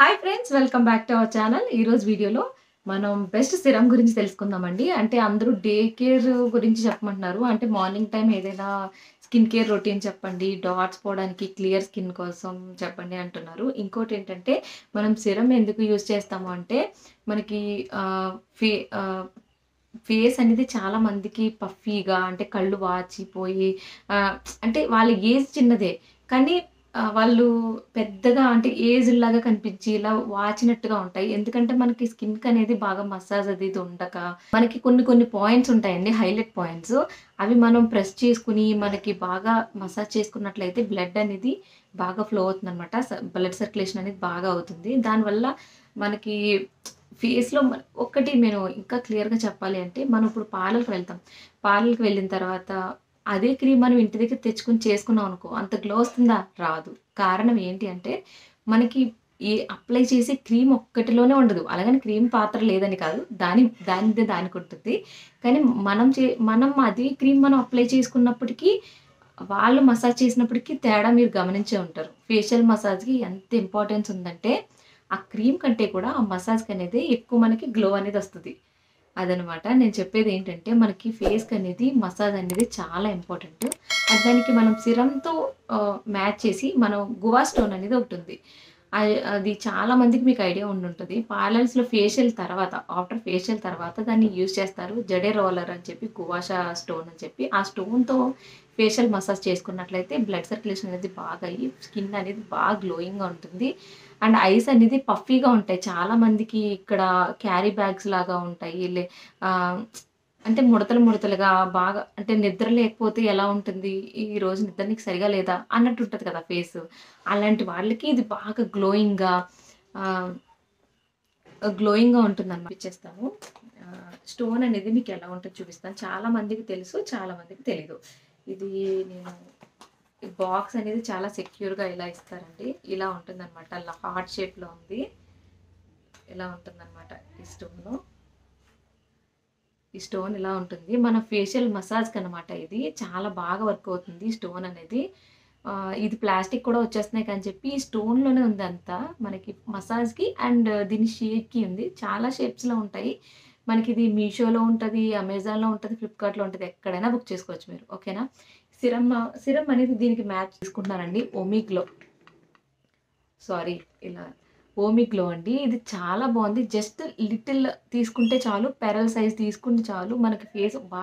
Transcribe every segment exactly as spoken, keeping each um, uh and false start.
Hi friends welcome back to our channel. ई रोज video మనం బెస్ట్ సిరం గురించి తెలుసుకుందామండి। అంటే అందరూ డే కేర్ గురించి చెప్పమంటున్నారు, అంటే మార్నింగ్ టైం ఏదైనా స్కిన్ కేర్ రొటీన్ చెప్పండి, డాట్స్ పోవడానికి క్లియర్ స్కిన్ కోసం చెప్పండి అంటున్నారు। ఇంకోటి ఏంటంటే మనం సిరం ఎందుకు యూస్ చేస్తాము అంటే మనకి ఫేస్ అనేది చాలా మందికి పఫీగా అంటే కళ్ళు వాచిపోయి అంటే వాళ్ళ ఏజ్ చిన్నదే కానీ వాళ్ళు పెద్దగా అంటే ఏజ్ లాగా కనిపించి ఇలా వాచినట్టుగా ఉంటాయి। ఎందుకంటే మనకి స్కిన్ అనేది బాగా మసాజ్ అది ఉండక మనకి కొన్ని కొన్ని పాయింట్స్ ఉంటాయండి, హైలైట్ పాయింట్స్, అవి మనం ప్రెస్ చేసుకుని మనకి బాగా మసాజ్ చేసుకున్నట్లయితే బ్లడ్ అనేది బాగా ఫ్లో అవుతుంది అనమాట, బ్లడ్ సర్క్యులేషన్ అనేది బాగా అవుతుంది। దానివల్ల మనకి ఫేస్లో ఒక్కటి నేను ఇంకా క్లియర్గా చెప్పాలి అంటే మనం ఇప్పుడు పార్లర్కి వెళ్తాం, పార్లర్కి వెళ్ళిన తర్వాత అదే క్రీమ్ మనం ఇంటి దగ్గర తెచ్చుకొని చేసుకున్నాం అనుకో అంత గ్లో వస్తుందా? రాదు। కారణం ఏంటి అంటే మనకి ఏ అప్లై చేసే క్రీమ్ ఒక్కటిలోనే ఉండదు, అలాగని క్రీమ్ పాత్ర లేదని కాదు, దాని దాని దానికి ఉంటుంది, కానీ మనం చే మనం అదే క్రీమ్ మనం అప్లై చేసుకున్నప్పటికీ వాళ్ళు మసాజ్ చేసినప్పటికీ తేడా మీరు గమనించే ఉంటారు। ఫేషియల్ మసాజ్కి ఎంత ఇంపార్టెన్స్ ఉందంటే ఆ క్రీమ్ కంటే కూడా ఆ మసాజ్కి అనేది ఎక్కువ మనకి గ్లో అనేది వస్తుంది। అదనమాట నేను చెప్పేది ఏంటంటే మనకి ఫేస్కి అనేది మసాజ్ అనేది చాలా ఇంపార్టెంట్। దానికి మనం సిరంతో మ్యాచ్ చేసి మనం గువా స్టోన్ అనేది ఒకటి ఉంది, అది చాలామందికి మీకు ఐడియా ఉండుంటుంది, పార్లర్స్లో ఫేషియల్ తర్వాత ఆఫ్టర్ ఫేషియల్ తర్వాత దాన్ని యూజ్ చేస్తారు, జడే రోలర్ అని చెప్పి గువాషా స్టోన్ అని చెప్పి ఆ స్టోన్తో ఫేషియల్ మసాజ్ చేసుకున్నట్లయితే బ్లడ్ సర్క్యులేషన్ అనేది బాగా అయ్యి స్కిన్ అనేది బాగా గ్లోయింగ్గా ఉంటుంది అండ్ ఐస్ అనేది పఫీగా ఉంటాయి। చాలామందికి ఇక్కడ క్యారీ బ్యాగ్స్ లాగా ఉంటాయి, లే అంటే ముడతలు ముడతలుగా బాగా అంటే నిద్ర లేకపోతే ఎలా ఉంటుంది, ఈరోజు నిద్ర నీకు సరిగా లేదా అన్నట్టు ఉంటుంది కదా ఫేస్, అలాంటి వాళ్ళకి ఇది బాగా గ్లోయింగ్గా గ్లోయింగ్గా ఉంటుంది అనిపించేస్తాము। స్టోన్ అనేది మీకు ఎలా ఉంటుంది చూపిస్తాను, చాలామందికి తెలుసు చాలామందికి తెలీదు। ఇది నేను బాక్స్ అనేది చాలా సెక్యూర్గా ఇలా ఇస్తారండి, ఇలా ఉంటుంది అనమాట, అలా హార్ట్ షేప్లో ఉంది, ఇలా ఉంటుంది అనమాట ఈ స్టోన్లో, ఈ స్టోన్ ఇలా ఉంటుంది మన ఫేషియల్ మసాజ్కి అనమాట, ఇది చాలా బాగా వర్క్ అవుతుంది స్టోన్ అనేది। ఇది ప్లాస్టిక్ కూడా వచ్చేస్తున్నాయి కానీ చెప్పి ఈ స్టోన్లోనే ఉంది అంతా మనకి మసాజ్కి అండ్ దీని షేప్కి ఉంది, చాలా షేప్స్లో ఉంటాయి మనకి, ఇది మీషోలో ఉంటుంది, అమెజాన్లో ఉంటుంది, ఫ్లిప్కార్ట్లో ఉంటుంది, ఎక్కడైనా బుక్ చేసుకోవచ్చు మీరు, ఓకేనా। సిరమ్ సిరమ్ అనేది దీనికి మ్యాచ్ తీసుకుంటున్నానండి, ఓమిగ్లో సారీ ఇలా ఓమిగ్లో అండి, ఇది చాలా బాగుంది, జస్ట్ లిటిల్ తీసుకుంటే చాలు, పెరల్ సైజ్ తీసుకుంటే చాలు మనకి ఫేస్ బా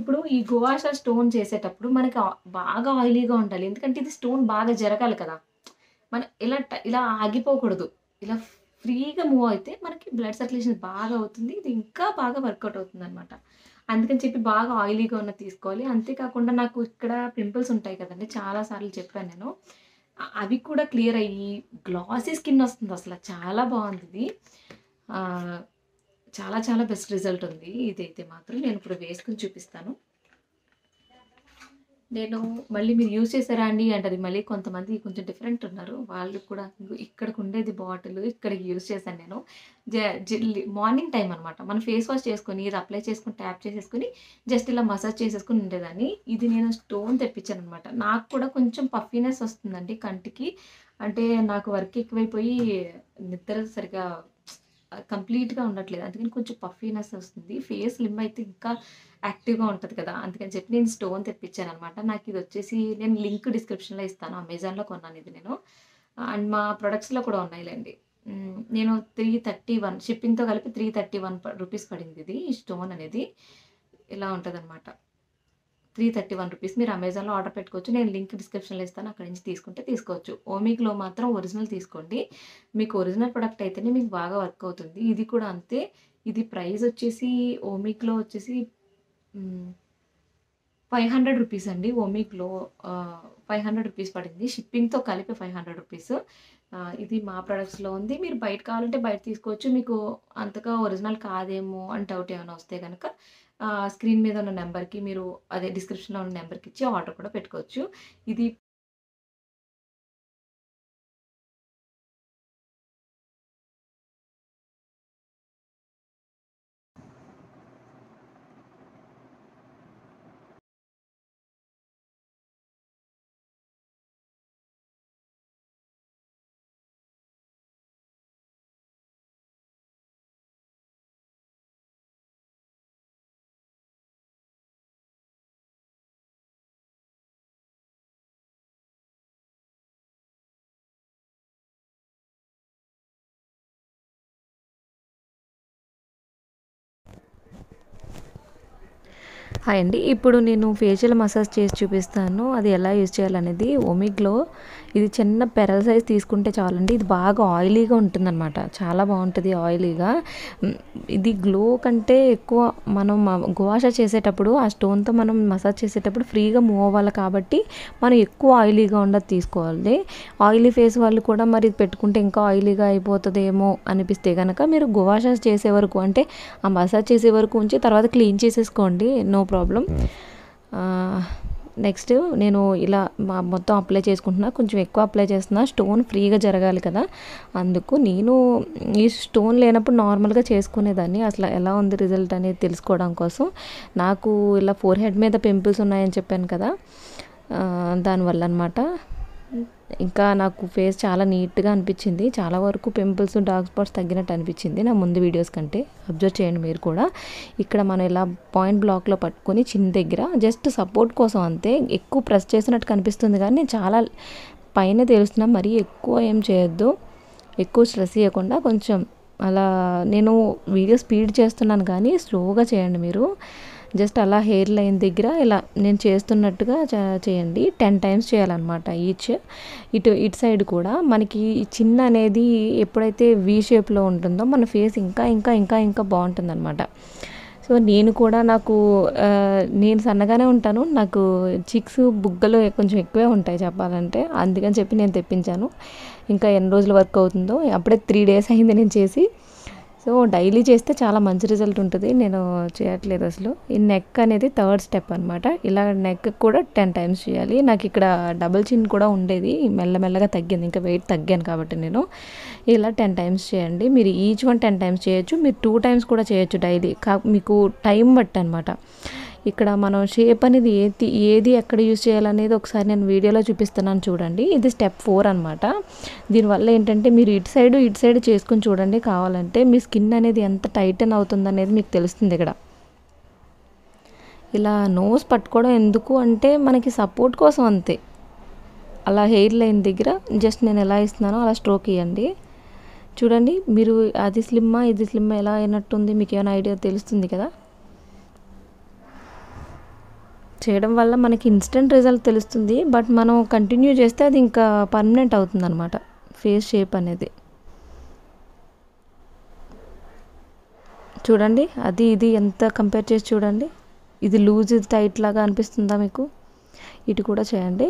ఇప్పుడు ఈ గువాషా స్టోన్ చేసేటప్పుడు మనకి బాగా ఆయిలీగా ఉండాలి, ఎందుకంటే ఇది స్టోన్ బాగా జరగాలి కదా, మన ఇలా ఇలా ఆగిపోకూడదు, ఇలా ఫ్రీగా మూవ్ అయితే మనకి బ్లడ్ సర్క్యులేషన్ బాగా అవుతుంది, ఇది ఇంకా బాగా వర్కౌట్ అవుతుంది అనమాట, అందుకని చెప్పి బాగా ఆయిలీగా ఉన్న తీసుకోవాలి। అంతేకాకుండా నాకు ఇక్కడ పింపుల్స్ ఉంటాయి కదండి, చాలాసార్లు చెప్పాను నేను, అవి కూడా క్లియర్ అయ్యి గ్లాసీ స్కిన్ వస్తుంది, అసలు చాలా బాగుంది ఇది, చాలా చాలా బెస్ట్ రిజల్ట్ ఉంది ఇదైతే మాత్రం, నేను ఇప్పుడు వేసుకుని చూపిస్తాను। నేను మళ్ళీ మీరు యూజ్ చేశారా అండి అంటారు, మళ్ళీ కొంతమంది కొంచెం డిఫరెంట్ ఉన్నారు, వాళ్ళు కూడా ఇక్కడికి ఉండేది బాటిల్ ఇక్కడికి యూజ్ చేశాను నేను, మార్నింగ్ టైం అనమాట మనం ఫేస్ వాష్ చేసుకొని ఇది అప్లై చేసుకుని ట్యాప్ చేసేసుకుని జస్ట్ ఇలా మసాజ్ చేసేసుకుని ఉండేదాన్ని, ఇది నేను స్టోన్ తెప్పించాను అనమాట, నాకు కూడా కొంచెం పఫీనెస్ వస్తుందండి కంటికి, అంటే నాకు వర్క్ ఎక్కువైపోయి నిద్ర సరిగా కంప్లీట్గా ఉండట్లేదు, అందుకని కొంచెం పఫీనెస్ వస్తుంది, ఫేస్ స్లిమ్ అయితే ఇంకా యాక్టివ్గా ఉంటుంది కదా, అందుకని చెప్పి నేను స్టోన్ తెప్పించాను అనమాట। నాకు ఇది వచ్చేసి నేను లింక్ డిస్క్రిప్షన్లో ఇస్తాను, అమెజాన్లో కొన్నాను ఇది నేను, అండ్ మా ప్రొడక్ట్స్లో కూడా ఉన్నాయిలేండి, నేను త్రీ థర్టీ వన్ షిప్పింగ్తో కలిపి త్రీ థర్టీ వన్ రూపీస్ పడింది ఇది, ఈ స్టోన్ అనేది ఇలా ఉంటుంది అనమాట, త్రీ థర్టీ వన్ రూపీస్ మీరు అమెజాన్లో ఆర్డర్ పెట్టుకోవచ్చు, నేను లింక్ డిస్క్రిప్షన్లో ఇస్తాను, అక్కడి నుంచి తీసుకుంటే తీసుకోవచ్చు। ఓమిగ్లో మాత్రం ఒరిజినల్ తీసుకోండి, మీకు ఒరిజినల్ ప్రొడక్ట్ అయితేనే మీకు బాగా వర్క్ అవుతుంది, ఇది కూడా అంతే, ఇది ప్రైస్ వచ్చేసి ఓమిగ్లో వచ్చేసి ఫైవ్ హండ్రెడ్ రూపీస్ అండి, ఓమిగ్లో ఫైవ్ హండ్రెడ్ రూపీస్ పడింది, షిప్పింగ్తో కలిపి ఫైవ్ హండ్రెడ్ రూపీస్, ఇది మా ప్రొడక్ట్స్లో ఉంది, మీరు బయట కావాలంటే బయట తీసుకోవచ్చు, మీకు అంతగా ఒరిజినల్ కాదేమో అని డౌట్ ఏమైనా వస్తే కనుక స్క్రీన్ మీద ఉన్న నెంబర్కి మీరు అదే డిస్క్రిప్షన్లో ఉన్న నెంబర్కి ఇచ్చి ఆర్డర్ కూడా పెట్టుకోవచ్చు। ఇది హాయ్ అండి, ఇప్పుడు నేను ఫేషియల్ మసాజ్ చేసి చూపిస్తాను. అది ఎలా యూజ్ చేయాలనేది ఓమిగ్లో. ఇది చిన్న పెరల్ సైజ్ తీసుకుంటే చాలండి. ఇది బాగా ఆయిలీగా ఉంటుందన్నమాట, చాలా బాగుంటుంది ఆయిలీగా. ఇది గ్లో కంటే ఎక్కువ మనం గవాషా చేసేటప్పుడు ఆ స్టోన్తో మనం మసాజ్ చేసేటప్పుడు ఫ్రీగా మూవ్ అవ్వాలి కాబట్టి మనం ఎక్కువ ఆయిలీగా ఉండదు తీసుకోవాలి. ఆయిలీ ఫేస్ వాళ్ళు కూడా మరి ఇది పెట్టుకుంటే ఇంకా ఆయిలీగా అయిపోతుందేమో అనిపిస్తే కనుక మీరు గవాషా చేసే వరకు, అంటే ఆ మసాజ్ చేసే వరకు ఉంచి తర్వాత క్లీన్ చేసేసుకోండి, నో ప్రాబ్లం. నెక్స్ట్ నేను ఇలా మొత్తం అప్లై చేసుకుంటున్నా, కొంచెం ఎక్కువ అప్లై చేస్తున్నా, స్టోన్ ఫ్రీగా జరగాలి కదా అందుకు. నేను ఈ స్టోన్ లేనప్పుడు నార్మల్గా చేసుకునేదాన్ని, అసలు ఎలా ఉంది రిజల్ట్ అనేది తెలుసుకోవడం కోసం. నాకు ఇలా ఫోర్ హెడ్ మీద పింపుల్స్ ఉన్నాయని చెప్పాను కదా, దానివల్ల అనమాట. ఇంకా నాకు ఫేస్ చాలా నీట్గా అనిపించింది, చాలా వరకు పింపుల్స్ డార్క్ స్పాట్స్ తగ్గినట్టు అనిపించింది నా ముందు వీడియోస్ కంటే. అబ్జర్వ్ చేయండి మీరు కూడా. ఇక్కడ మనం ఇలా పాయింట్ బ్లాక్లో పట్టుకొని చిన్న దగ్గర జస్ట్ సపోర్ట్ కోసం అంతే, ఎక్కువ ప్రెస్ చేసినట్టు కనిపిస్తుంది కానీ నేను చాలా పైన తెలుస్తున్నా, మరీ ఎక్కువ ఏం చేయొద్దు, ఎక్కువ స్ట్రెస్ ఇవ్వకుండా కొంచెం అలా. నేను వీడియో స్పీడ్ చేస్తున్నాను కానీ స్లోగా చేయండి మీరు. జస్ట్ అలా హెయిర్ లైన్ దగ్గర ఇలా నేను చేస్తున్నట్టుగా చేయండి. టెన్ టైమ్స్ చేయాలన్నమాట ఈచ్. ఇటు ఇటు సైడ్ కూడా మనకి చిన్న అనేది ఎప్పుడైతే వీ షేప్లో ఉంటుందో మన ఫేస్ ఇంకా ఇంకా ఇంకా ఇంకా బాగుంటుంది అనమాట. సో నేను కూడా, నాకు నేను సన్నగానే ఉంటాను, నాకు చిక్స్ బుగ్గలు కొంచెం ఎక్కువే ఉంటాయి చెప్పాలంటే, అందుకని చెప్పి నేను తెప్పించాను. ఇంకా ఎన్ని రోజులు వర్క్ అవుతుందో, అప్పుడే త్రీ డేస్ అయింది నేను చేసి. సో డైలీ చేస్తే చాలా మంచి రిజల్ట్ ఉంటుంది, నేను చేయట్లేదు అసలు. ఈ నెక్ అనేది థర్డ్ స్టెప్ అనమాట. ఇలా నెక్ కూడా టెన్ టైమ్స్ చేయాలి. నాకు ఇక్కడ డబుల్ చిన్ కూడా ఉండేది, మెల్లమెల్లగా తగ్గింది, ఇంకా వెయిట్ తగ్గాను కాబట్టి నేను. ఇలా టెన్ టైమ్స్ చేయండి మీరు. ఈచ్ వన్ టెన్ టైమ్స్ చేయొచ్చు, మీరు టూ టైమ్స్ కూడా చేయొచ్చు డైలీ, కా మీకు టైం బట్టి అనమాట. ఇక్కడ మనం షేప్ అనేది ఏది ఏది ఎక్కడ యూజ్ చేయాలనేది ఒకసారి నేను వీడియోలో చూపిస్తున్నాను చూడండి. ఇది స్టెప్ ఫోర్ అనమాట. దీనివల్ల ఏంటంటే మీరు ఇటు సైడ్ ఇటు సైడ్ చేసుకుని చూడండి కావాలంటే, మీ స్కిన్ అనేది ఎంత టైటన్ అవుతుంది అనేది మీకు తెలుస్తుంది. ఇక్కడ ఇలా నోస్ పట్టుకోవడం ఎందుకు అంటే మనకి సపోర్ట్ కోసం అంతే. అలా హెయిర్ లైన్ దగ్గర జస్ట్ నేను ఎలా ఇస్తున్నానో అలా స్ట్రోక్ ఇవ్వండి చూడండి మీరు. అది స్లిమ్మా ఇది స్లిమ్మా ఎలా అయినట్టుంది మీకు ఏమైనా ఐడియా తెలుస్తుంది కదా. చేయడం వల్ల మనకి ఇన్స్టెంట్ రిజల్ట్ తెలుస్తుంది, బట్ మనం కంటిన్యూ చేస్తే అది ఇంకా పర్మనెంట్ అవుతుంది అనమాట ఫేస్ షేప్ అనేది. చూడండి అది ఇది ఎంత కంపేర్ చేసి చూడండి. ఇది లూజ్ ఇది టైట్ లాగా అనిపిస్తుందా మీకు? ఇటు కూడా చేయండి,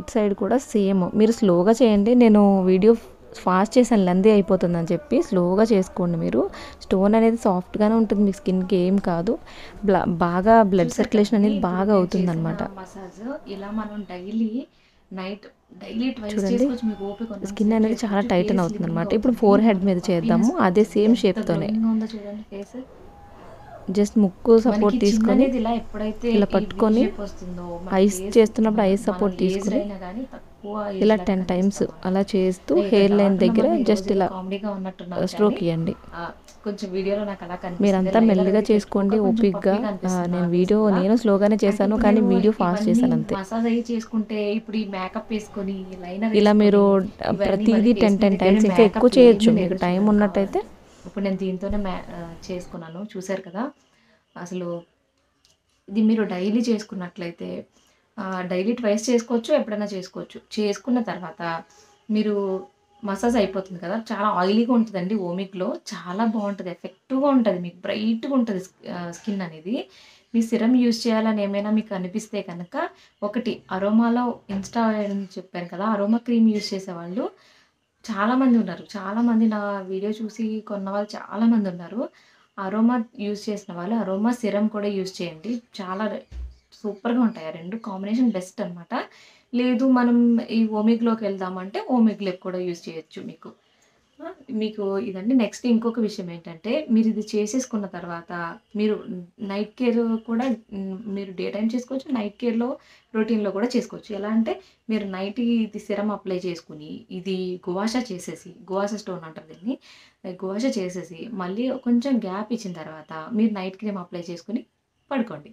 ఇటు సైడ్ కూడా సేమ్. మీరు స్లోగా చేయండి, నేను వీడియో ఫాస్ట్ చేసాను లెందీ అయిపోతుందని చెప్పి. స్లోగా చేసుకోండి మీరు. స్టోన్ అనేది సాఫ్ట్గానే ఉంటుంది, మీ స్కిన్కి ఏం కాదు. బ్లా బాగా బ్లడ్ సర్క్యులేషన్ అనేది బాగా అవుతుంది అనమాట. ఇలా మనం డైలీ నైట్ డైలీ చూడండి స్కిన్ అనేది చాలా టైటన్ అవుతుంది అనమాట. ఇప్పుడు ఫోర్ హెడ్ మీద చేద్దాము అదే సేమ్ షేప్తోనే. జస్ట్ ముక్కు సపోర్ట్ తీసుకొని ఇలా పట్టుకొని, ఐస్ చేస్తున్నప్పుడు ఐస్ సపోర్ట్ తీసుకొని ఇలా టెన్ టైమ్స్ అలా చేస్తూ హెయిర్ లైన్ దగ్గర జస్ట్ ఇలా స్ట్రోక్ ఇవ్వండి. మీరంతా మెల్లగా చేసుకోండి ఓపిక్గా. నేను వీడియో నేను స్లోగానే చేశాను కానీ వీడియో ఫాస్ట్ చేశాను అంతే. ఇలా మీరు ప్రతిదీ టెన్ టెన్ టైమ్స్, ఇంకా ఎక్కువ చేయొచ్చు మీకు టైం ఉన్నట్టయితే. ఇప్పుడు నేను దీంతోనే మ్యా చేసుకున్నాను చూసారు కదా. అసలు ఇది మీరు డైలీ చేసుకున్నట్లయితే డైలీ ట్వైస్ చేసుకోవచ్చు, ఎప్పుడైనా చేసుకోవచ్చు. చేసుకున్న తర్వాత మీరు మసాజ్ అయిపోతుంది కదా, చాలా ఆయిలీగా ఉంటుందండి ఓమిగ్లో, చాలా బాగుంటుంది, ఎఫెక్టివ్గా ఉంటుంది, మీకు బ్రైట్గా ఉంటుంది స్కిన్ అనేది. మీ సిరం యూజ్ చేయాలని ఏమైనా మీకు అనిపిస్తే కనుక, ఒకటి అరోమాలో ఇన్స్టా అని చెప్పాను కదా, అరోమా క్రీమ్ యూజ్ చేసేవాళ్ళు చాలామంది ఉన్నారు. చాలామంది నా వీడియో చూసి కొన్న వాళ్ళు చాలామంది ఉన్నారు. అరోమా యూజ్ చేసిన వాళ్ళు అరోమా సిరం కూడా యూజ్ చేయండి, చాలా సూపర్గా ఉంటాయి. రెండు కాంబినేషన్ బెస్ట్ అనమాట. లేదు మనం ఈ ఓమిగ్లోకి వెళ్దామంటే ఓమిగ్లోకి కూడా యూజ్ చేయొచ్చు మీకు మీకు ఇదండి. నెక్స్ట్ ఇంకొక విషయం ఏంటంటే, మీరు ఇది చేసేసుకున్న తర్వాత మీరు నైట్ కేర్ కూడా మీరు డే టైం చేసుకోవచ్చు, నైట్ కేర్లో రొటీన్లో కూడా చేసుకోవచ్చు. ఎలా అంటే మీరు నైట్ ఇది సిరం అప్లై చేసుకుని, ఇది గువాషా చేసేసి, గువాషా స్టోన్ అంటారు దీన్ని, గువాషా చేసేసి మళ్ళీ కొంచెం గ్యాప్ ఇచ్చిన తర్వాత మీరు నైట్ క్రీమ్ అప్లై చేసుకుని పడుకోండి.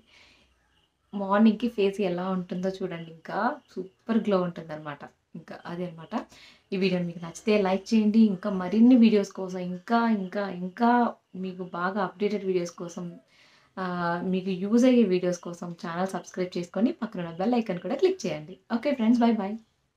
మార్నింగ్కి ఫేస్ ఎలా ఉంటుందో చూడండి, ఇంకా సూపర్ గ్లో ఉంటుంది అనమాట. ఇంకా అదే అనమాట. ఈ వీడియో మీకు నచ్చితే లైక్ చేయండి. ఇంకా మరిన్ని వీడియోస్ కోసం, ఇంకా ఇంకా ఇంకా మీకు బాగా అప్డేటెడ్ వీడియోస్ కోసం మీకు యూజ్ అయ్యే వీడియోస్ కోసం ఛానల్ సబ్స్క్రైబ్ చేసుకొని పక్కన ఉన్న బెల్ ఐకాన్ కూడా క్లిక్ చేయండి. Okay friends, bye by.